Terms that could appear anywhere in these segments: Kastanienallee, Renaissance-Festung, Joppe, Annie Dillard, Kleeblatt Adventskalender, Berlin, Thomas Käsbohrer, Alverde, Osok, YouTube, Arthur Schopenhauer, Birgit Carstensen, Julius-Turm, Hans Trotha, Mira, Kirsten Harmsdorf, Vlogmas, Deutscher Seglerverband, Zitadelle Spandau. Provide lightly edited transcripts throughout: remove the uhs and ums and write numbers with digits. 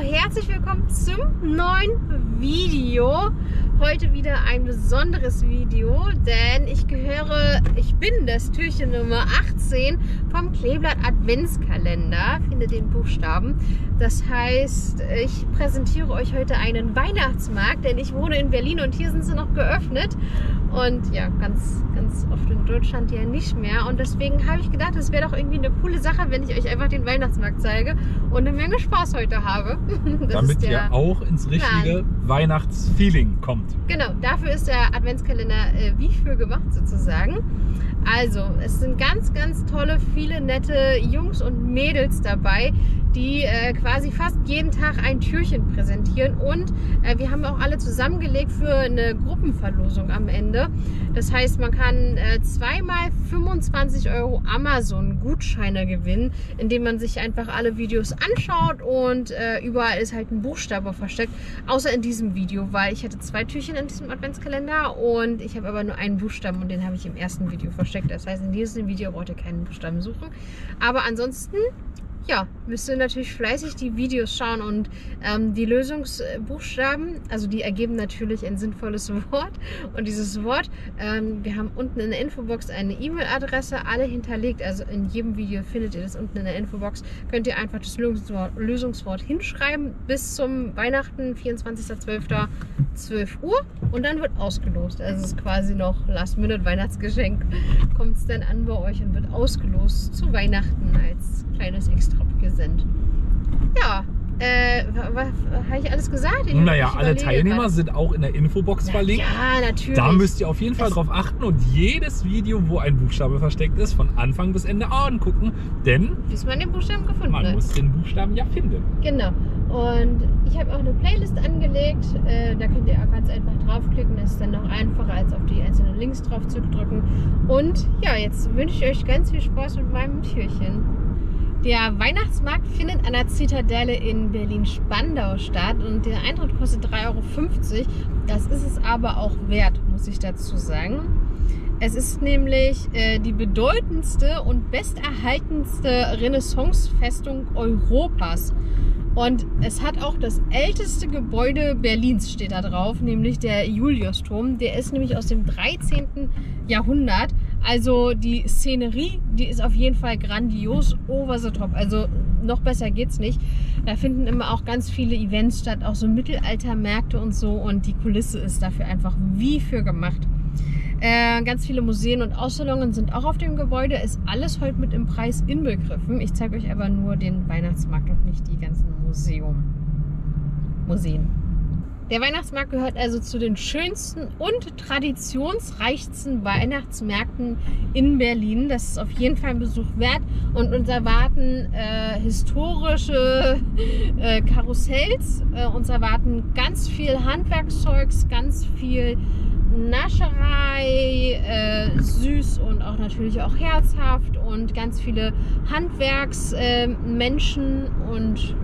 herzlich willkommen zum neuen Video. Heute wieder ein besonderes Video, denn ich bin das Türchen Nummer 18 vom Kleeblatt Adventskalender, finde den Buchstaben. Das heißt, ich präsentiere euch heute einen Weihnachtsmarkt, denn ich wohne in Berlin und hier sind sie noch geöffnet. Und ja, ganz oft in Deutschland ja nicht mehr. Und deswegen habe ich gedacht, es wäre doch irgendwie eine coole Sache, wenn ich euch einfach den Weihnachtsmarkt zeige und eine Menge Spaß heute habe. Damit ihr auch ins richtige Weihnachtsfeeling kommt. Genau, dafür ist der Adventskalender wie für gemacht sozusagen. Also, es sind ganz tolle, viele nette Jungs und Mädels dabei, die quasi fast jeden Tag ein Türchen präsentieren. Und wir haben auch alle zusammengelegt für eine Gruppenverlosung am Ende. Das heißt, man kann zweimal 25 Euro Amazon-Gutscheine gewinnen, indem man sich einfach alle Videos anschaut und überall ist halt ein Buchstabe versteckt, außer in diesem Video, weil ich hatte zwei Türchen in diesem Adventskalender und ich habe aber nur einen Buchstaben und den habe ich im ersten Video versteckt. Das heißt, in diesem Video braucht ihr keinen Buchstaben suchen. Aber ansonsten, ja, müsst ihr natürlich fleißig die Videos schauen und die Lösungsbuchstaben, also die ergeben natürlich ein sinnvolles Wort. Und dieses Wort, wir haben unten in der Infobox eine E-Mail-Adresse, alle hinterlegt. Also in jedem Video findet ihr das unten in der Infobox. Könnt ihr einfach das Lösungswort hinschreiben bis zum Weihnachten, 24.12. 12 Uhr und dann wird ausgelost. Also es ist quasi noch Last-Minute-Weihnachtsgeschenk. Kommt es dann an bei euch und wird ausgelost zu Weihnachten als kleines Extra-Präsent. Ja, habe ich alles gesagt? Naja, alle Teilnehmer sind auch in der Infobox verlinkt. Ja, natürlich. Da müsst ihr auf jeden Fall drauf achten und jedes Video, wo ein Buchstabe versteckt ist, von Anfang bis Ende angucken, denn bis man den Buchstaben gefunden hat. Man muss den Buchstaben ja finden. Genau. Und ich habe auch eine Playlist angelegt, da könnt ihr auch ganz einfach draufklicken, das ist dann noch einfacher, als auf die einzelnen Links drauf zu drücken. Und ja, jetzt wünsche ich euch ganz viel Spaß mit meinem Türchen. Der Weihnachtsmarkt findet an der Zitadelle in Berlin-Spandau statt und der Eintritt kostet 3,50 €. Das ist es aber auch wert, muss ich dazu sagen. Es ist nämlich die bedeutendste und besterhaltenste Renaissance-Festung Europas. Und es hat auch das älteste Gebäude Berlins, steht da drauf, nämlich der Julius-Turm. Der ist nämlich aus dem 13. Jahrhundert. Also die Szenerie, die ist auf jeden Fall grandios, over the top. Also noch besser geht's nicht. Da finden immer auch ganz viele Events statt, auch so Mittelaltermärkte und so. Und die Kulisse ist dafür einfach wie für gemacht. Ganz viele Museen und Ausstellungen sind auch auf dem Gebäude. Ist alles heute mit im Preis inbegriffen. Ich zeige euch aber nur den Weihnachtsmarkt und nicht die ganzen Museen. Der Weihnachtsmarkt gehört also zu den schönsten und traditionsreichsten Weihnachtsmärkten in Berlin. Das ist auf jeden Fall ein Besuch wert und uns erwarten historische Karussells, uns erwarten ganz viel Handwerkszeugs, ganz viel Nascherei, süß und auch natürlich auch herzhaft und ganz viele Handwerksmenschen und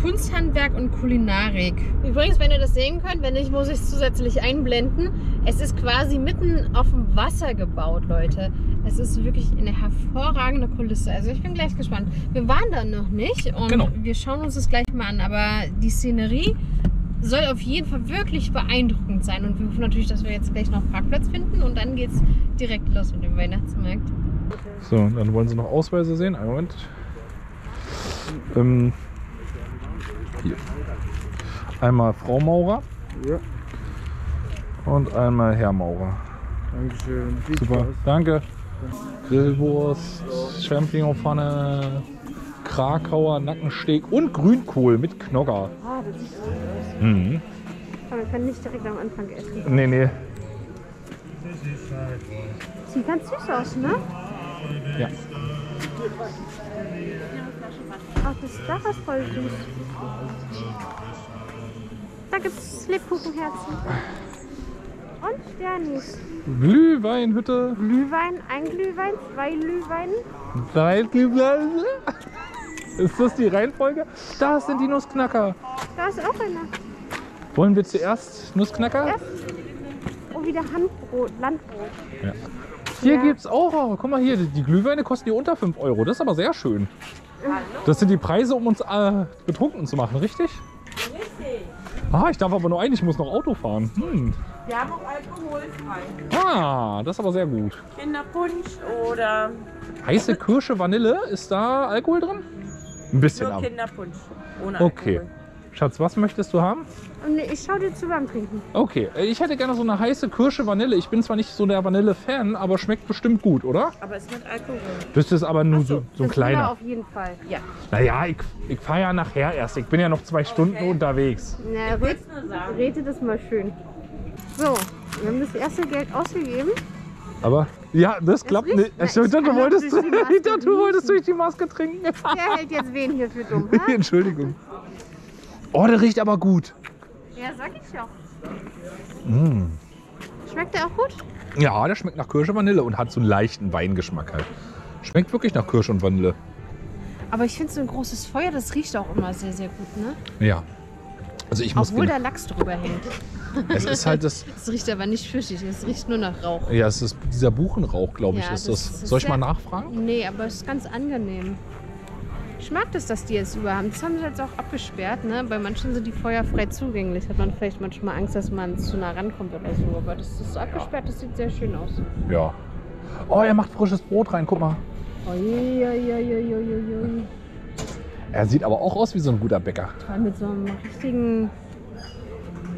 Kunsthandwerk und Kulinarik. Übrigens, wenn ihr das sehen könnt, wenn nicht, muss ich es zusätzlich einblenden. Es ist quasi mitten auf dem Wasser gebaut, Leute. Es ist wirklich eine hervorragende Kulisse. Also ich bin gleich gespannt. Wir waren da noch nicht und wir schauen uns das gleich mal an. Aber die Szenerie soll auf jeden Fall wirklich beeindruckend sein. Und wir hoffen natürlich, dass wir jetzt gleich noch einen Parkplatz finden und dann geht es direkt los mit dem Weihnachtsmarkt. So, dann wollen sie noch Ausweise sehen. Einen Moment. Hier. Einmal Frau Maurer und einmal Herr Maurer. Dankeschön. Super, danke. Grillwurst, Champignonpfanne, Krakauer Nackensteak und Grünkohl mit Knogger. Ah, das ist so. Aber man kann nicht direkt am Anfang essen. Nee, nee. Sieht ganz süß aus, ne? Ja. Ach, das Dach ist voll süß. Da gibt es Lebkuchenherzen. Und Sternis. Glühweinhütte. Glühwein, ein Glühwein, zwei Glühwein. Drei Glühwein. Ist das die Reihenfolge? Da sind die Nussknacker. Da ist auch einer. Wollen wir zuerst Nussknacker? Erst. Oh, wieder Handbrot, Landbrot. Ja. Hier gibt es auch, guck mal hier, die Glühweine kosten hier unter 5 €. Das ist aber sehr schön. Das sind die Preise, um uns betrunken zu machen, richtig? Richtig. Ah, ich darf aber nur ein, ich muss noch Auto fahren. Hm. Wir haben auch alkoholfrei. Ah, das ist aber sehr gut. Kinderpunsch oder... Heiße Kirsche, Vanille, ist da Alkohol drin? Ein bisschen nur ab. Kinderpunsch, ohne Alkohol. Okay. Schatz, was möchtest du haben? Ich schaue dir zu beim Trinken. Okay, ich hätte gerne so eine heiße Kirsche Vanille. Ich bin zwar nicht so der Vanille-Fan, aber schmeckt bestimmt gut, oder? Aber ist mit Alkohol. Das ist aber nur so ein kleiner. Ja, auf jeden Fall. Ja. Naja, ich fahre ja nachher erst. Ich bin ja noch 2 Stunden unterwegs. Na, rede das mal schön. So, wir haben das erste Geld ausgegeben. Aber, ja, das klappt nicht. Ich dachte, du wolltest durch die Maske trinken. Der hält jetzt wen hier für dumm, ha? Entschuldigung. Oh, der riecht aber gut. Ja, sag ich ja. Mm. Schmeckt der auch gut? Ja, der schmeckt nach Kirsche und Vanille und hat so einen leichten Weingeschmack halt. Schmeckt wirklich nach Kirsche und Vanille. Aber ich finde so ein großes Feuer, das riecht auch immer sehr, sehr gut, ne? Ja. Also ich muss. Obwohl da Lachs drüber hängt. Es ist halt das. Es riecht aber nicht fischig, es riecht nur nach Rauch. Ja, es ist dieser Buchenrauch, glaube ich, ja, ist das. Soll ich mal nachfragen? Nee, aber es ist ganz angenehm. Ich mag das, dass die jetzt über haben. Das haben sie jetzt auch abgesperrt. Ne? Bei manchen sind die Feuer frei zugänglich. Hat man vielleicht manchmal Angst, dass man zu nah rankommt oder so. Aber das ist so abgesperrt, das sieht sehr schön aus. Ja. Oh, er macht frisches Brot rein, guck mal. Oi. Er sieht aber auch aus wie so ein guter Bäcker. Toll, mit so einem richtigen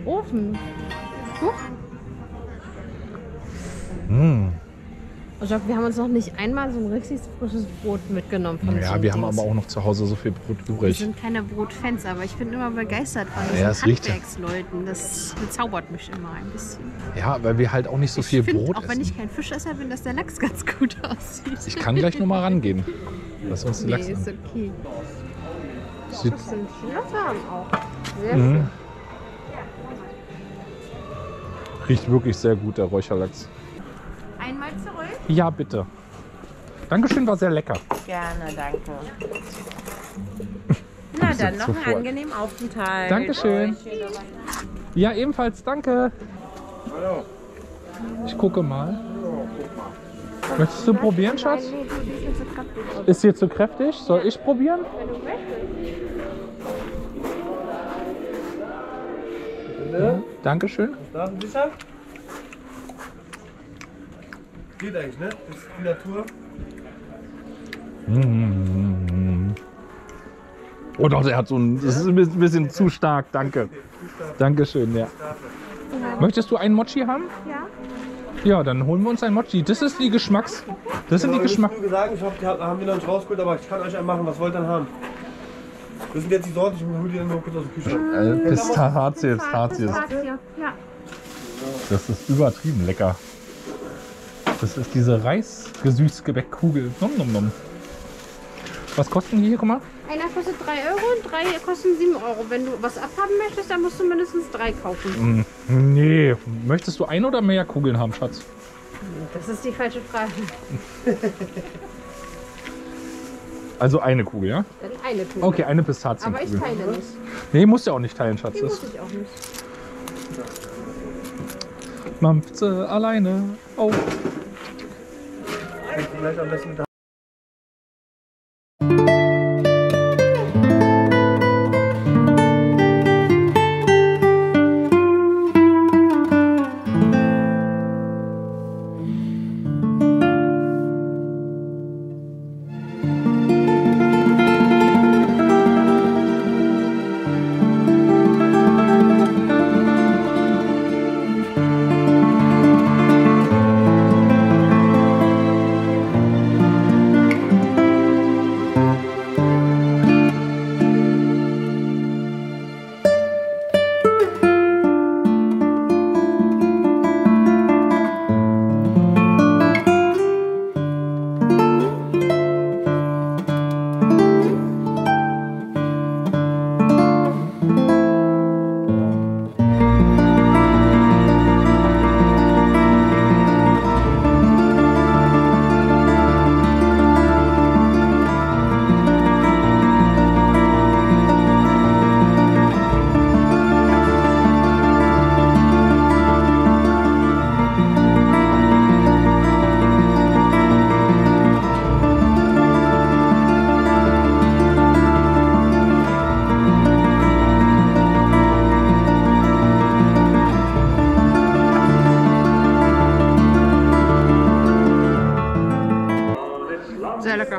Ofen. Huh? Mm. Ich glaube, wir haben uns noch nicht einmal so ein richtig frisches Brot mitgenommen. Ja, wir haben aber auch noch zu Hause so viel Brot übrig. Wir sind keine Brotfans, aber ich bin immer begeistert von diesen Handwerksleuten. Das bezaubert mich immer ein bisschen. Ja, weil wir halt auch nicht so viel Brot essen. Auch wenn ich kein Fischesser bin, dass der Lachs ganz gut aussieht. Ich kann gleich noch mal rangehen. Lass uns den Lachs an. Ist okay. Das sind Schnatter auch. Sehr schön. Riecht wirklich sehr gut, der Räucherlachs. Einmal zurück? Ja, bitte. Dankeschön, war sehr lecker. Gerne, danke. Na dann, noch einen angenehmen Aufenthalt. Dankeschön. Ja, ebenfalls, danke. Hallo. Ich gucke mal. Möchtest du probieren, Schatz? Ist hier zu kräftig? Soll ich probieren? Wenn du möchtest. Dankeschön. Geht eigentlich, ne? Das ist die Natur. Mm. Oh doch, der hat so ein. Das ist ein bisschen zu stark, danke. Dankeschön, ja. Möchtest du einen Mochi haben? Ja. Ja, dann holen wir uns einen Mochi. Das ist die Geschmacks. Das sind die Geschmacks. Ich hoffe, die haben wir noch nicht rausgeholt, aber ich kann euch einen machen. Was wollt ihr dann haben? Das sind jetzt die Sorten, ich hole die dann noch kurz aus der Küche. Pistazien. Ja. Das ist übertrieben lecker. Das ist diese Reis-Gesüßgebäckkugel. Nom, nom, nom. Was kosten die hier? Guck mal. Einer kostet 3 Euro und 3 kosten 7 Euro. Wenn du was abhaben möchtest, dann musst du mindestens 3 kaufen. Nee. Möchtest du ein oder mehr Kugeln haben, Schatz? Das ist die falsche Frage. Also eine Kugel, ja? Dann eine Kugel. Okay, eine Pistazienkugel. Aber ich teile nicht. Nee, musst du auch nicht teilen, Schatz. Die muss ich auch nicht. Mampfze alleine auf. Vielleicht am besten da.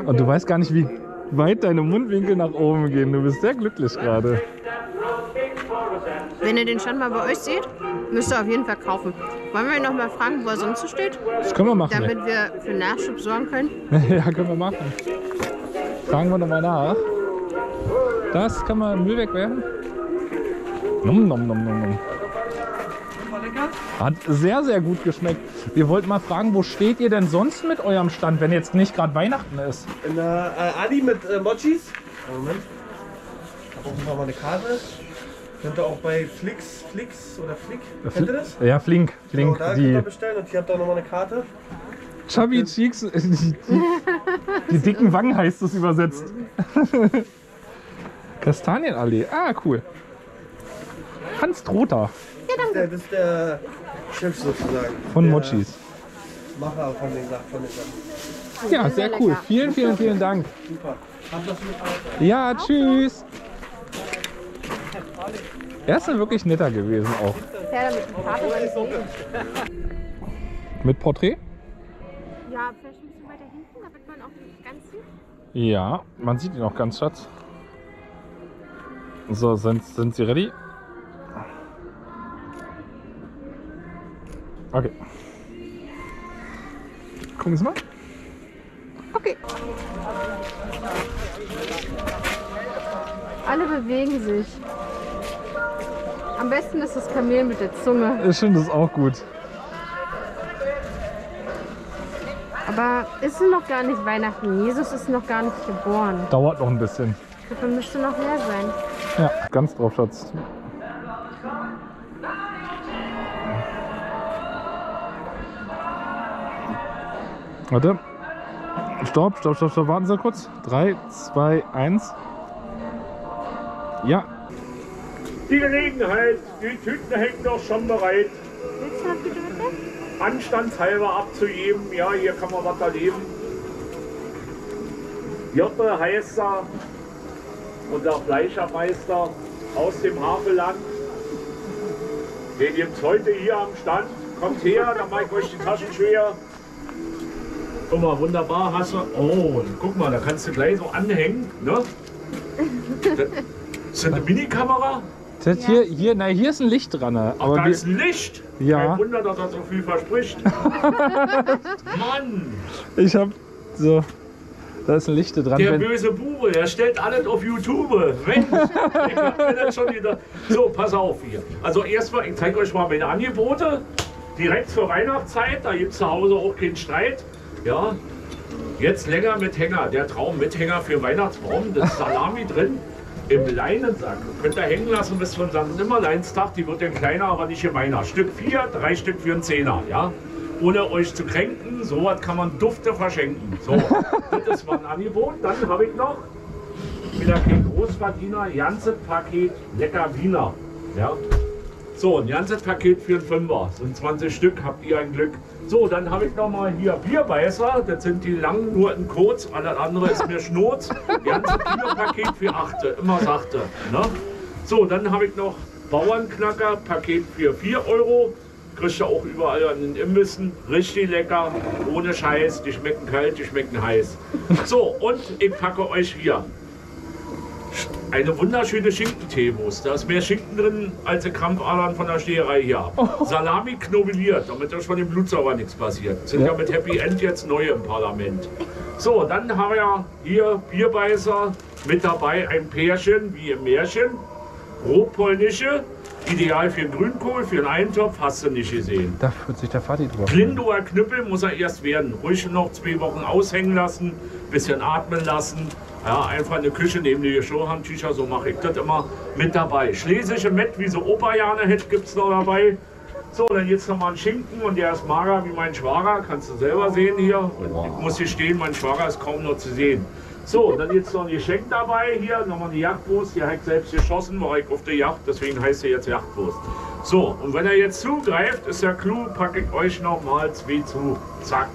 Und du weißt gar nicht, wie weit deine Mundwinkel nach oben gehen. Du bist sehr glücklich gerade. Wenn ihr den Stand mal bei euch seht, müsst ihr auf jeden Fall kaufen. Wollen wir ihn noch mal fragen, wo er sonst so steht? Das können wir machen. Damit wir für Nachschub sorgen können. Ja, können wir machen. Fragen wir noch mal nach. Das kann man im Müll wegwerfen. Nom, nom, nom, nom, nom. Hat sehr, sehr gut geschmeckt. Wir wollten mal fragen, wo steht ihr denn sonst mit eurem Stand, wenn jetzt nicht gerade Weihnachten ist? In der Adi mit Mochis. Moment. Da brauchen wir mal eine Karte. Könnt ihr auch bei Flink? Kennt ihr das? Ja, Flink. Genau, da könnt ihr bestellen und hier habt ihr auch nochmal eine Karte. Chubby Cheeks. Die dicken Wangen heißt es übersetzt. Kastanienallee. Ah, cool. Hans Trotha. Das ist der Chef sozusagen. Von Mochis. Macher von den Sachen. Ja, sehr cool. Vielen, vielen, vielen Dank. Super. Ja, tschüss. Er ist ja wirklich netter gewesen auch. Mit Porträt? Ja, vielleicht ein bisschen weiter hinten, damit man auch nicht ganz sieht. Ja, man sieht ihn auch ganz, Schatz. So, sind Sie ready? Okay. Gucken Sie mal. Okay. Alle bewegen sich. Am besten ist das Kamel mit der Zunge. Ich finde das auch gut. Aber ist es noch gar nicht Weihnachten? Jesus ist noch gar nicht geboren. Dauert noch ein bisschen. Ich glaube, da müsste noch mehr sein. Ja, ganz drauf, Schatz. Warte. Stopp. Warten Sie kurz. 3, 2, 1. Ja. Die Gelegenheit, die Tüten hängen doch schon bereit. Willst du noch die Tüte? Anstandshalber abzugeben. Ja, hier kann man was erleben. Joppe heißt er, unser Fleischermeister aus dem Havelland. Den gibt es heute hier am Stand. Kommt her, dann mache ich euch die Taschen schwer. Guck mal, wunderbar, hast du. Oh, guck mal, da kannst du gleich so anhängen, ne? Ist das eine Mini-Kamera? Ja. Hier ist ein Licht dran. Aber da ist ein Licht? Ja. Kein Wunder, dass er so viel verspricht. Mann! Ich hab so. Da ist ein Licht dran. Der böse Bube, der stellt alles auf YouTube. Mensch, ich hab mir das schon wieder. So, pass auf hier. Also erstmal, ich zeige euch mal meine Angebote. Direkt zur Weihnachtszeit, da gibt's zu Hause auch keinen Streit. Ja, jetzt länger mit Hänger, der Traum mit Hänger für Weihnachtsbaum, das Salami drin im Leinensack. Könnt ihr hängen lassen bis zum Sankt Nimmerleinstag, die wird dann kleiner, aber nicht gemeiner. Stück 4, 3 Stück für einen Zehner, ja. Ohne euch zu kränken, sowas kann man Dufte verschenken. So, das ist mein Angebot. Dann habe ich noch wieder kein Großverdiener, ganzes Paket lecker Wiener, ja. So, ein ganzes Paket für einen Fünfer, sind 20 Stück, habt ihr ein Glück. So, dann habe ich nochmal hier Bierbeißer, das sind die langen, nur in kurz, alles andere ist mir Schnurz. Ein ganzes Bierpaket für Achte, immer Sachte. Ne? So, dann habe ich noch Bauernknacker, Paket für 4 Euro. Kriegst du auch überall an den Imbissen, richtig lecker, ohne Scheiß, die schmecken kalt, die schmecken heiß. So, und ich packe euch hier eine wunderschöne Schinken-Teewurst. Da ist mehr Schinken drin als der Krampfadern von der Steherei hier ab. Oh. Salami knobeliert, damit da schon dem Blutsauber nichts passiert. Sind ja mit Happy End jetzt neue im Parlament. So, dann haben wir hier Bierbeißer mit dabei, ein Pärchen wie im Märchen. Rotpolnische, ideal für Grünkohl, für einen Eintopf, hast du nicht gesehen. Da fühlt sich der Vati drüber. Glindower Knüppel muss er erst werden. Ruhig noch 2 Wochen aushängen lassen, bisschen atmen lassen. Ja, einfach eine Küche neben die Schorhandtücher, so mache ich das immer mit dabei. Schlesische Mett, wie so Opa-Jane hätte, gibt es noch dabei. So, dann jetzt nochmal einen Schinken und der ist mager wie mein Schwager, kannst du selber sehen hier. Und ich muss hier stehen, mein Schwager ist kaum noch zu sehen. So, dann jetzt noch ein Geschenk dabei, hier nochmal eine Jagdwurst, die habe ich selbst geschossen, war ich auf der Jagd, deswegen heißt er jetzt Jagdwurst. So, und wenn er jetzt zugreift, ist der Clou, packe ich euch nochmal 2 zu, zack.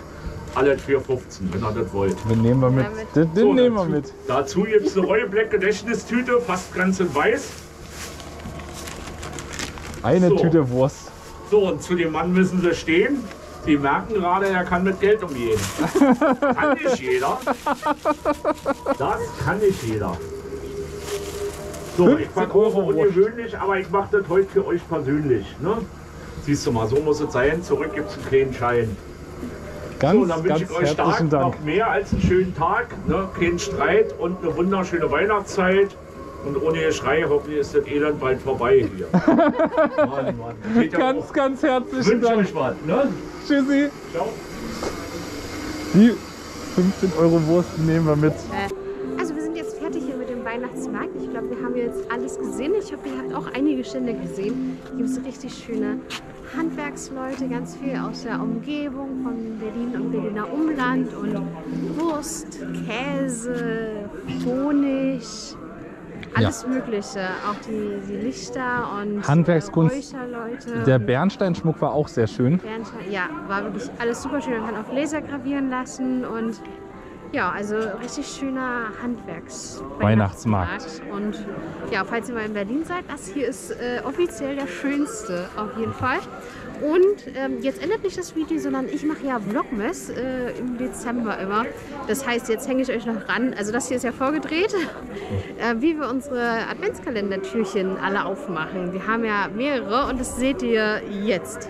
Alle 4,15, wenn ihr das wollt. Den nehmen wir mit. Den nehmen wir mit. Dazu gibt es eine Royal Black Gedächtnistüte, fast ganz in weiß. Eine Tüte Wurst. So, und zu dem Mann müssen sie stehen. Sie merken gerade, er kann mit Geld umgehen. Kann nicht jeder. Das kann nicht jeder. So, ich verkaufe ungewöhnlich, aber ich mache das heute für euch persönlich. Ne? Siehst du mal, so muss es sein. Zurück gibt es einen kleinen Schein. Ganz, so, dann wünsche ich euch stark noch mehr als einen schönen Tag, ne? Keinen Streit und eine wunderschöne Weihnachtszeit. Und ohne Geschrei, hoffentlich ist das Elend bald vorbei hier. Mann, Mann. Geht ja ganz, auch. Ganz herzlichen Dank. Wünsche euch was, ne? Tschüssi. Ciao. Die 15 Euro Wurst nehmen wir mit. Also wir sind jetzt fertig hier mit dem Weihnachtsmarkt. Ich glaube, wir haben jetzt alles gesehen. Ich hoffe, ihr habt auch einige Stände gesehen. Hier gibt es richtig schöne Handwerksleute, ganz viel aus der Umgebung von Berlin und Berliner Umland. Und Wurst, Käse, Honig. Alles Mögliche, auch die Lichter und Handwerkskunst. Der Bernsteinschmuck war auch sehr schön. Ja, war wirklich alles super schön. Man kann auch Laser gravieren lassen und ja, also richtig schöner Handwerks-Weihnachtsmarkt. Und ja, falls ihr mal in Berlin seid, das hier ist offiziell der schönste auf jeden Fall. Und jetzt endet nicht das Video, sondern ich mache ja Vlogmas im Dezember immer. Das heißt, jetzt hänge ich euch noch ran. Also das hier ist ja vorgedreht, wie wir unsere Adventskalendertürchen alle aufmachen. Wir haben ja mehrere und das seht ihr jetzt.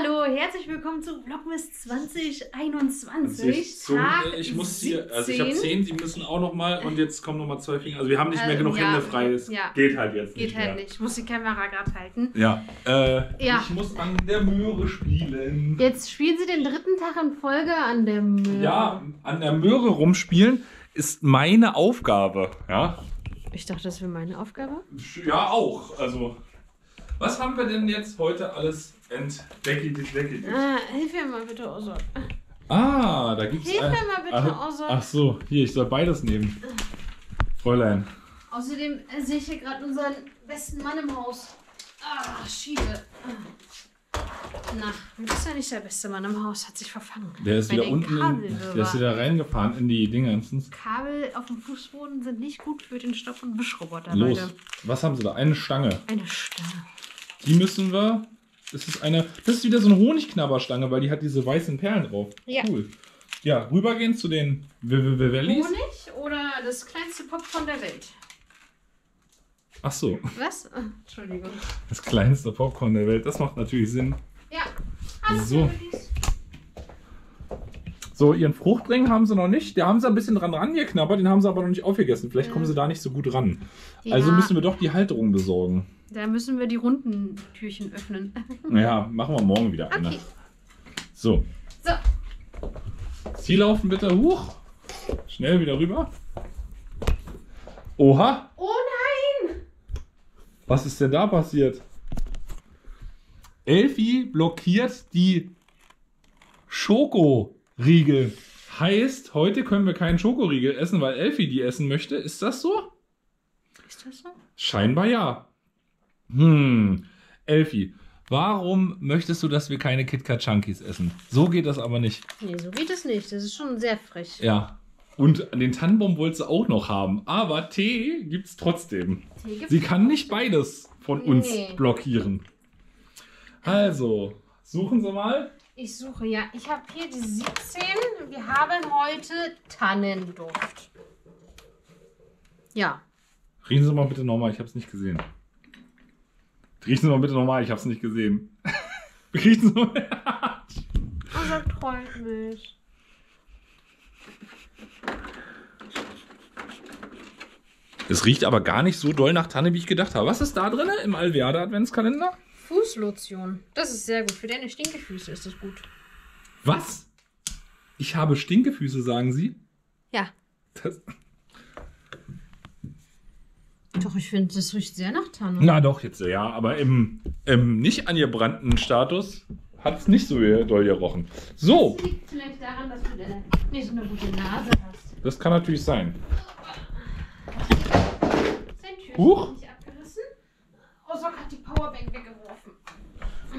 Hallo, herzlich willkommen zu Vlogmas 2021. Ich habe 10, die müssen auch nochmal und jetzt kommen nochmal 2 Finger. Also wir haben nicht mehr genug Hände frei, es geht halt jetzt nicht. Geht halt nicht, ich muss die Kamera gerade halten. Ja. Ich muss an der Möhre spielen. Jetzt spielen Sie den 3. Tag in Folge an der Möhre. Ja, an der Möhre rumspielen ist meine Aufgabe, ja. Ich dachte, das wäre meine Aufgabe. Ja, auch, also... Was haben wir denn jetzt heute alles entdeckt? Hilf mir mal bitte, Osor. Ah, da gibt's... Hilf mir mal bitte, Osor. Ach so, hier, ich soll beides nehmen. Fräulein. Außerdem sehe ich hier gerade unseren besten Mann im Haus. Ach, Schiede. Na, du bist ja nicht der beste Mann im Haus, hat sich verfangen. Der ist wieder unten, der ist wieder reingefahren in die Dinger. Kabel auf dem Fußboden sind nicht gut für den Stoff- und Wischroboter, Leute. Los, was haben sie da? Eine Stange. Eine Stange. Die müssen wir... Das ist wieder so eine Honigknabberstange, weil die hat diese weißen Perlen drauf. Ja. Cool. Ja, rübergehen zu den Vivellis. Honig oder das kleinste Popcorn der Welt? Ach so. Was? Oh, Entschuldigung. Das kleinste Popcorn der Welt, das macht natürlich Sinn. Ja, alles so. So, ihren Fruchtring haben sie noch nicht. Da haben sie ein bisschen dran rangeknabbert, den haben sie aber noch nicht aufgegessen. Vielleicht kommen sie da nicht so gut ran. Ja. Also müssen wir doch die Halterung besorgen. Da müssen wir die runden Türchen öffnen. Naja, machen wir morgen wieder eine. Okay. So. Sie laufen bitte hoch. Schnell wieder rüber. Oha. Oh nein! Was ist denn da passiert? Elfi blockiert die Schokoriegel. Heißt, heute können wir keinen Schokoriegel essen, weil Elfi die essen möchte. Ist das so? Ist das so? Scheinbar ja. Elfi, warum möchtest du, dass wir keine KitKat-Chunkies essen? So geht das aber nicht. Nee, so geht es nicht. Das ist schon sehr frech. Ja. Und den Tannenbaum wolltest du auch noch haben. Aber Tee gibt's trotzdem. Sie kann nicht beides von uns blockieren. Also, suchen Sie mal. Ich suche, ja. Ich habe hier die 17. Wir haben heute Tannenduft. Ja. Riechen Sie mal bitte nochmal. Ich habe es nicht gesehen. Riechen Sie mal bitte nochmal, ich hab's nicht gesehen. Riechen Sie mal. Also trollt mich. Es riecht aber gar nicht so doll nach Tanne, wie ich gedacht habe. Was ist da drin im Alverde Adventskalender? Fußlotion. Das ist sehr gut. Für deine Stinkefüße ist das gut. Was? Ich habe Stinkefüße, sagen Sie? Ja. Doch, ich finde, das riecht sehr nach Tanne. Na doch, jetzt ja, aber im nicht angebrannten Status hat es nicht so doll gerochen. So. Das liegt vielleicht daran, dass du nicht so eine gute Nase hast. Das kann natürlich sein. Sein Türchen nicht abgerissen. Osok hat die Powerbank weggeworfen.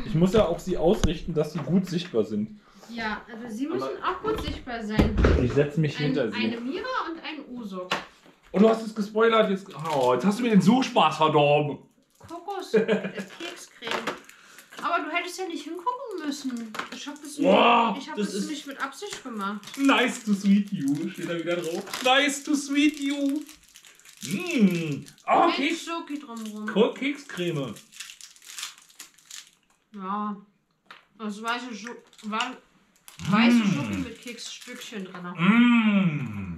Ich muss ja auch sie ausrichten, dass sie gut sichtbar sind. Ja, also sie müssen auch gut sichtbar sein. Ich setze mich hinter sie. Eine Mira und ein Osok. Oh, du hast es gespoilert. Jetzt hast du mir den Suchspaß verdorben. Kokos, Kekscreme. Aber du hättest ja nicht hingucken müssen. Ich habe das, das nicht mit Absicht gemacht. Nice to sweet you. Steht da wieder drauf. Nice to sweet you. Mmh. Oh, Keks. Kekscreme. Ja. Das weiße Schoki mit Keksstückchen drin. Mmh.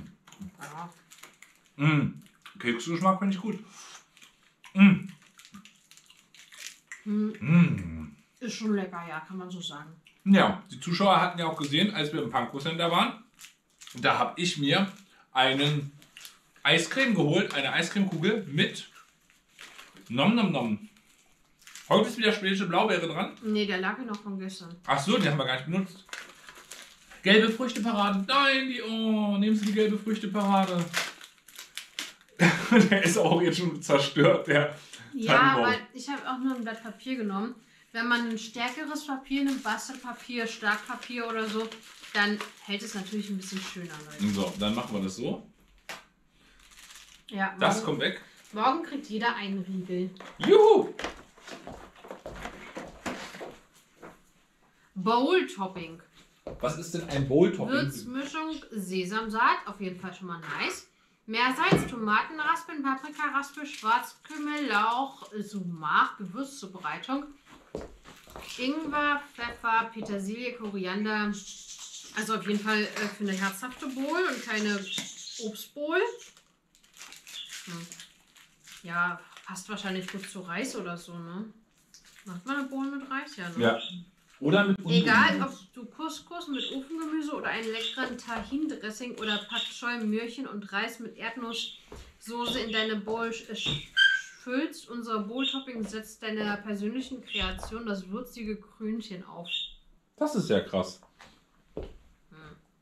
Ja. Mmh. Keksgeschmack finde ich gut. Mmh. Mmh. Ist schon lecker, ja, kann man so sagen. Ja, die Zuschauer hatten ja auch gesehen, als wir im Panko-Center waren, da habe ich mir einen Eiscreme geholt, eine Eiscremekugel mit Nom Nom Nom. Heute ist wieder schwedische Blaubeere dran. Ne, der lag ja noch von gestern. Ach so, die haben wir gar nicht benutzt. Gelbe Früchteparade. Nein, die, oh, nehmen Sie die gelbe Früchteparade. Der ist auch jetzt schon zerstört, der. Ja, weil ich habe auch nur ein Blatt Papier genommen. Wenn man ein stärkeres Papier nimmt, Bastelpapier, Starkpapier oder so, dann hält es natürlich ein bisschen schöner. Leute. So, dann machen wir das so. Ja, morgen, das kommt weg. Morgen kriegt jeder einen Riegel. Juhu! Bowl-Topping. Was ist denn ein Bowl-Topping? Würzmischung, Sesamsaat, auf jeden Fall schon mal nice. Meersalz, Tomatenraspeln, Paprikaraspel, Schwarzkümmel, Lauch, Sumak, Gewürzzubereitung, Ingwer, Pfeffer, Petersilie, Koriander. Also auf jeden Fall für eine herzhafte Bowl und keine Obstbowl. Hm. Ja, passt wahrscheinlich gut zu Reis oder so, ne? Macht man eine Bowl mit Reis? Ja, ne? Ja. Oder mit egal, ob du Couscous mit Ofengemüse oder einen leckeren Tahin-Dressing oder Pak Choi, Möhrchen und Reis mit Erdnusssoße in deine Bowl füllst. Unser Bowl-Topping setzt deiner persönlichen Kreation das würzige Krönchen auf. Das ist ja krass. Hm.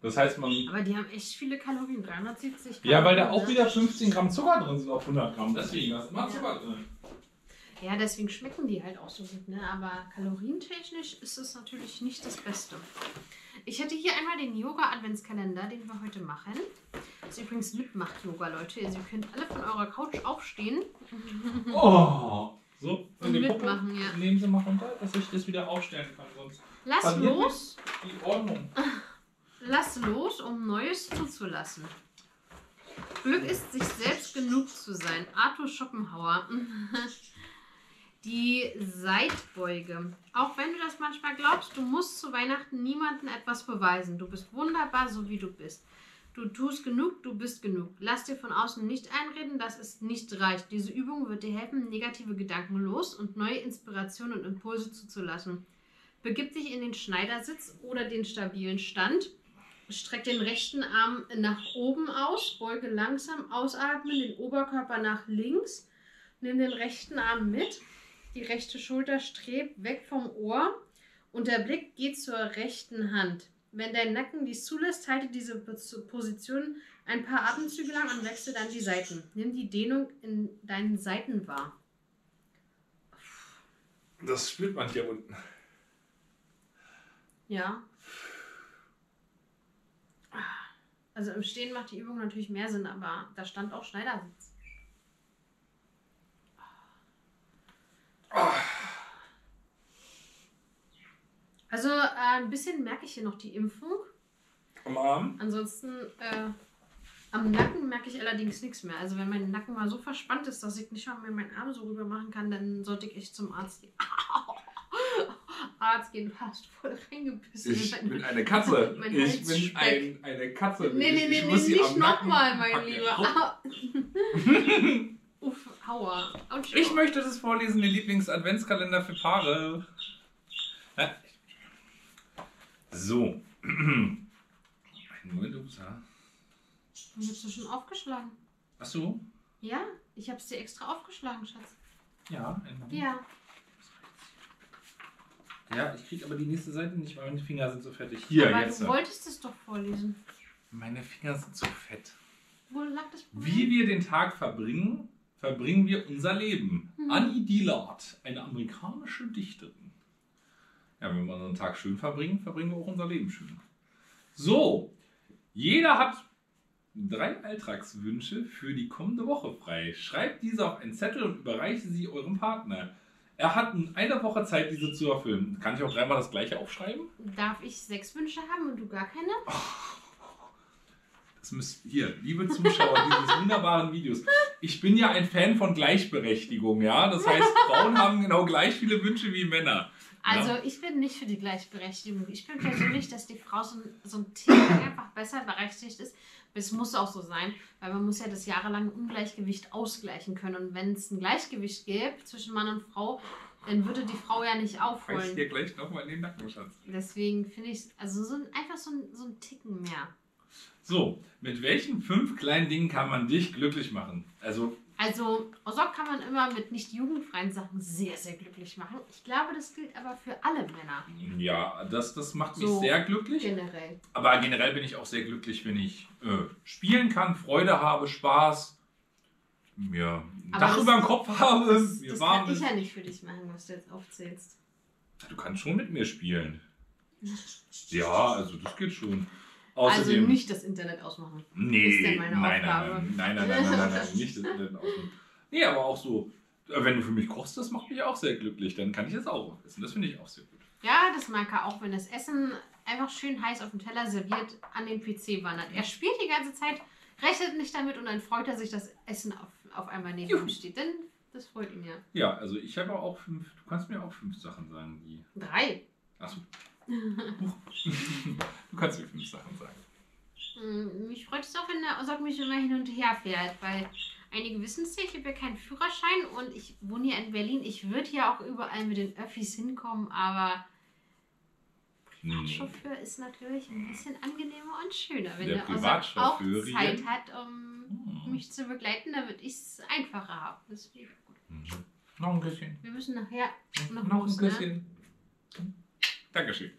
Das heißt, man... Aber die haben echt viele Kalorien, 370 Kalorien. Ja, weil da auch wieder 15 Gramm Zucker drin sind auf 100 Gramm. Deswegen, da ist immer Zucker drin. Ja, deswegen schmecken die halt auch so gut, ne? Aber kalorientechnisch ist es natürlich nicht das Beste. Ich hätte hier einmal den Yoga-Adventskalender, den wir heute machen. Das ist übrigens Mitmacht-Yoga, Leute. Also ihr könnt alle von eurer Couch aufstehen. Oh, so. Und mitmachen, Popo, ja. Nehmen Sie mal runter, dass ich das wieder aufstellen kann. Sonst lass los. Die Ordnung. Lass los, um Neues zuzulassen. Glück ist, sich selbst genug zu sein. Arthur Schopenhauer. Die Seitbeuge. Auch wenn du das manchmal glaubst, du musst zu Weihnachten niemandem etwas beweisen. Du bist wunderbar, so wie du bist. Du tust genug, du bist genug. Lass dir von außen nicht einreden, dass es nicht reicht. Diese Übung wird dir helfen, negative Gedanken los und neue Inspirationen und Impulse zuzulassen. Begib dich in den Schneidersitz oder den stabilen Stand. Streck den rechten Arm nach oben aus, beuge langsam, ausatmen, den Oberkörper nach links, nimm den rechten Arm mit. Die rechte Schulter strebt weg vom Ohr und der Blick geht zur rechten Hand. Wenn dein Nacken dies zulässt, halte diese Position ein paar Atemzüge lang und wechsle dann die Seiten. Nimm die Dehnung in deinen Seiten wahr. Das spürt man hier unten. Ja. Also im Stehen macht die Übung natürlich mehr Sinn, aber da stand auch Schneidersitz. Also ein bisschen merke ich hier noch die Impfung. Am Arm? Ansonsten am Nacken merke ich allerdings nichts mehr. Also wenn mein Nacken mal so verspannt ist, dass ich nicht mal mehr meinen Arm so rüber machen kann, dann sollte ich echt zum Arzt gehen. Arzt gehen, du hast voll reingebissen. Ich bin eine Katze. Ich bin eine Katze. Nee, nicht nochmal, mein Lieber. Uff, aua. Ouch. Ich möchte das vorlesen, den Lieblings-Adventskalender für Paare. So. Einen Moment, ups. Ich hab's doch schon aufgeschlagen. Ach so? Ja, ich hab's dir extra aufgeschlagen, Schatz. Ja, einen Moment. Ja. Ja, ich krieg aber die nächste Seite nicht, weil meine Finger sind so fertig. Hier, aber jetzt. Du wolltest es doch vorlesen. Meine Finger sind so fett. Wo lag das Problem? Wie wir den Tag verbringen, verbringen wir unser Leben. Mhm. Annie Dillard, eine amerikanische Dichterin. Ja, wenn wir unseren Tag schön verbringen, verbringen wir auch unser Leben schön. So, jeder hat 3 Alltagswünsche für die kommende Woche frei. Schreibt diese auf einen Zettel und überreiche sie eurem Partner. Er hat eine Woche Zeit, diese zu erfüllen. Kann ich auch dreimal das gleiche aufschreiben? Darf ich 6 Wünsche haben und du gar keine? Das müsst ihr, liebe Zuschauer dieses wunderbaren Videos. Ich bin ja ein Fan von Gleichberechtigung, ja? Das heißt, Frauen haben genau gleich viele Wünsche wie Männer. Also ich bin nicht für die Gleichberechtigung. Ich bin persönlich, dass die Frau so ein Tick einfach besser berechtigt ist. Es muss auch so sein, weil man muss ja das jahrelange Ungleichgewicht ausgleichen können. Und wenn es ein Gleichgewicht gibt zwischen Mann und Frau, dann würde die Frau ja nicht aufholen. Reiß dir gleich nochmal in den Nacken, Schatz. Deswegen finde ich, also einfach so ein Ticken mehr. So, mit welchen 5 kleinen Dingen kann man dich glücklich machen? Also kann man immer mit nicht jugendfreien Sachen sehr, sehr glücklich machen. Ich glaube, das gilt aber für alle Männer. Ja, das macht mich so sehr glücklich. Generell. Aber generell bin ich auch sehr glücklich, wenn ich spielen kann, Freude habe, Spaß, mir ein Dach über den Kopf habe. Das kann ich ja nicht für dich machen, was du jetzt aufzählst. Du kannst schon mit mir spielen. Ja, also das geht schon. Außerdem, also nicht das Internet ausmachen. Nee, ist denn meine Aufgabe? Nein, nicht das Internet ausmachen. Nee, aber auch so, wenn du für mich kochst, das macht mich auch sehr glücklich. Dann kann ich das auch essen. Das finde ich auch sehr gut. Ja, das mag er auch, wenn das Essen einfach schön heiß auf dem Teller serviert an den PC wandert. Er spielt die ganze Zeit, rechnet nicht damit und dann freut er sich, dass Essen auf einmal neben ihm steht. Denn das freut ihn ja. Ja, also ich habe auch 5, du kannst mir auch 5 Sachen sagen, die... 3. Achso. Du kannst mir 5 Sachen sagen. Mich freut es auch, wenn der Osok mich immer hin und her fährt, weil einige wissen es ja, ich habe ja keinen Führerschein und ich wohne hier in Berlin. Ich würde ja auch überall mit den Öffis hinkommen, aber Privatchauffeur ist natürlich ein bisschen angenehmer und schöner, wenn der Osok auch Zeit hat, um mich zu begleiten, damit ich es einfacher habe. Das finde ich gut. Noch ein Küsschen. Wir müssen nachher noch ein Küsschen. Ne? Dankeschön.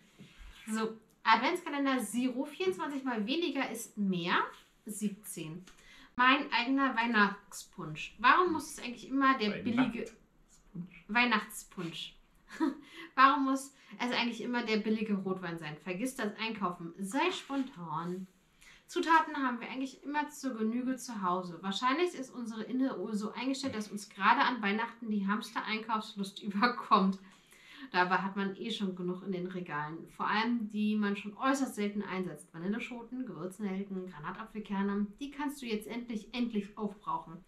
So, Adventskalender Zero, 24 mal weniger ist mehr, 17. Mein eigener Weihnachtspunsch. Warum muss es eigentlich immer der billige... Weihnachtspunsch. Warum muss es eigentlich immer der billige Rotwein sein? Vergiss das Einkaufen. Sei spontan. Zutaten haben wir eigentlich immer zur Genüge zu Hause. Wahrscheinlich ist unsere innere Uhr so eingestellt, dass uns gerade an Weihnachten die Hamster-Einkaufslust überkommt. Dabei hat man eh schon genug in den Regalen, vor allem die man schon äußerst selten einsetzt. Vanilleschoten, Gewürznelken, Granatapfelkerne, die kannst du jetzt endlich aufbrauchen.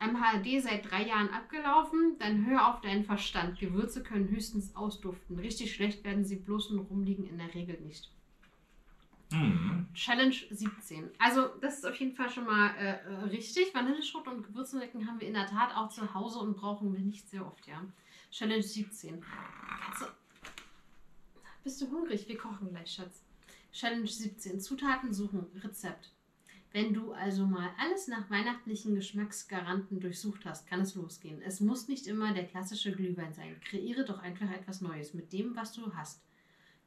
MHD seit 3 Jahren abgelaufen, dann hör auf deinen Verstand. Gewürze können höchstens ausduften. Richtig schlecht werden sie bloß und rumliegen in der Regel nicht. Mhm. Challenge 17. Also das ist auf jeden Fall schon mal richtig. Vanilleschoten und Gewürznelken haben wir in der Tat auch zu Hause und brauchen wir nicht sehr oft, ja. Challenge 17. Bist du hungrig? Wir kochen gleich, Schatz. Challenge 17. Zutaten suchen. Rezept. Wenn du also mal alles nach weihnachtlichen Geschmacksgaranten durchsucht hast, kann es losgehen. Es muss nicht immer der klassische Glühwein sein. Kreiere doch einfach etwas Neues mit dem, was du hast.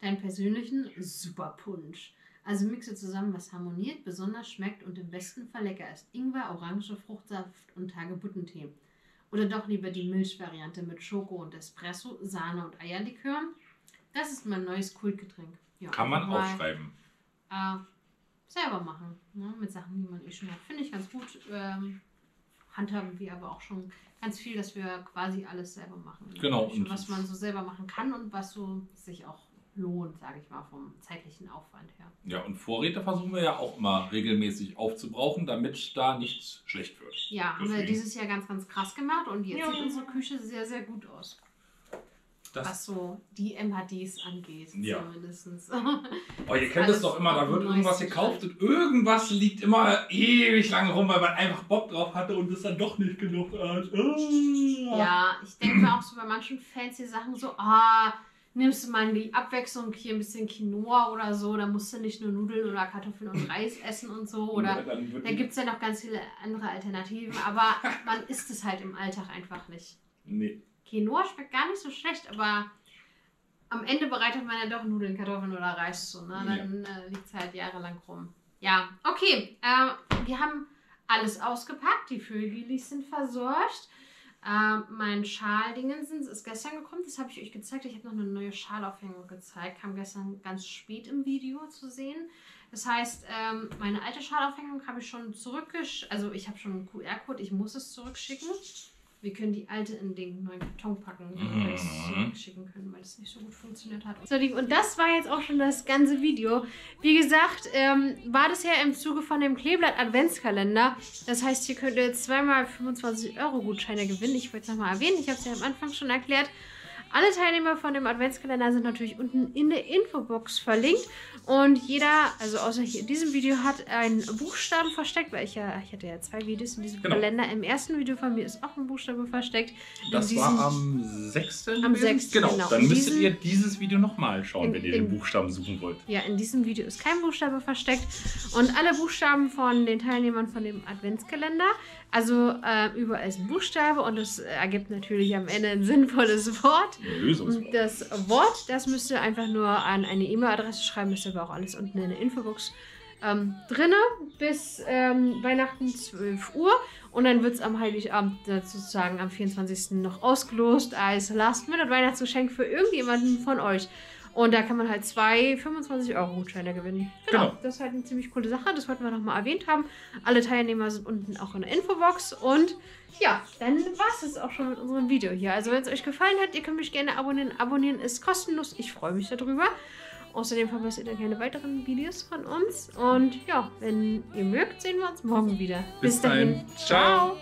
Deinen persönlichen Superpunsch. Also mixe zusammen, was harmoniert, besonders schmeckt und im besten Fall lecker ist. Ingwer, Orange, Fruchtsaft und Hagebuttentee. Oder doch lieber die Milchvariante mit Schoko und Espresso, Sahne und Eierlikör. Das ist mein neues Kultgetränk. Ja, kann man aufschreiben. Selber machen. Ne? Mit Sachen, die man eh schon hat. Finde ich ganz gut. Handhaben wir aber auch schon ganz viel, dass wir quasi alles selber machen. Genau. Und was man so selber machen kann und was so sich auch lohnt, sage ich mal, vom zeitlichen Aufwand her. Ja, und Vorräte versuchen wir ja auch immer regelmäßig aufzubrauchen, damit da nichts schlecht wird. Ja, deswegen haben wir dieses Jahr ganz, ganz krass gemacht und jetzt sieht unsere Küche sehr, sehr gut aus. Das was so die MHDs angeht, ja, zumindest. Oh, ihr kennt es doch immer, da wird irgendwas gekauft und irgendwas liegt immer ewig lange rum, weil man einfach Bock drauf hatte und es dann doch nicht genug hat. Ja, ich denke mir auch so bei manchen fancy Sachen so, nimmst du mal die Abwechslung, hier ein bisschen Quinoa oder so, da musst du nicht nur Nudeln oder Kartoffeln und Reis essen und so. Oder da gibt es ja noch ganz viele andere Alternativen, aber man isst es halt im Alltag einfach nicht. Nee. Quinoa schmeckt gar nicht so schlecht, aber am Ende bereitet man ja doch Nudeln, Kartoffeln oder Reis zu. Ne? Dann liegt es halt jahrelang rum. Ja, okay. Wir haben alles ausgepackt, die Vögelis sind versorgt. Mein Schaldingensens ist gestern gekommen, das habe ich euch gezeigt. Ich habe noch eine neue Schalaufhängung gezeigt, kam gestern ganz spät im Video zu sehen. Das heißt, meine alte Schalaufhängung habe ich schon zurückgeschickt, also ich habe schon einen QR-Code, ich muss es zurückschicken. Wir können die alte in den neuen Karton packen, die wir jetzt zurückschicken können, weil es nicht so gut funktioniert hat. So, Lieben, und das war jetzt auch schon das ganze Video. Wie gesagt, war das ja im Zuge von dem Kleeblatt Adventskalender. Das heißt, hier könnt ihr zweimal 25 € Gutscheine gewinnen. Ich wollte es nochmal erwähnen, ich habe es ja am Anfang schon erklärt. Alle Teilnehmer von dem Adventskalender sind natürlich unten in der Infobox verlinkt. Und jeder, also außer hier in diesem Video, hat einen Buchstaben versteckt, weil ich hatte ja 2 Videos in diesem Kalender. Im ersten Video von mir ist auch ein Buchstabe versteckt. Das war am 6. Am 6. Genau, dann müsstet ihr dieses Video nochmal schauen, wenn ihr den Buchstaben suchen wollt. Ja, in diesem Video ist kein Buchstabe versteckt. Und alle Buchstaben von den Teilnehmern von dem Adventskalender, also überall ist ein Buchstabe und es ergibt natürlich am Ende ein sinnvolles Wort. Und das Wort, das müsst ihr einfach nur an eine E-Mail-Adresse schreiben, ist aber auch alles unten in der Infobox drinne bis Weihnachten 12 Uhr und dann wird es am Heiligabend sozusagen am 24. noch ausgelost als Last-Minute-Weihnachtsgeschenk für irgendjemanden von euch. Und da kann man halt 2 25 € Gutscheine gewinnen. Genau. Das ist halt eine ziemlich coole Sache. Das wollten wir nochmal erwähnt haben. Alle Teilnehmer sind unten auch in der Infobox. Und ja, dann war es jetzt auch schon mit unserem Video hier. Also wenn es euch gefallen hat, ihr könnt mich gerne abonnieren. Abonnieren ist kostenlos. Ich freue mich darüber. Außerdem verpasst ihr dann keine weiteren Videos von uns. Und ja, wenn ihr mögt, sehen wir uns morgen wieder. Bis dahin. Ciao.